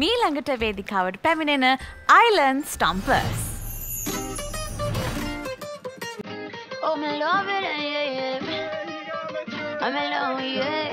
Me లంగట వేదికవడ్ పెమినేన Island Stompers. Oh, I'm in love, yeah, yeah. I'm in love, yeah.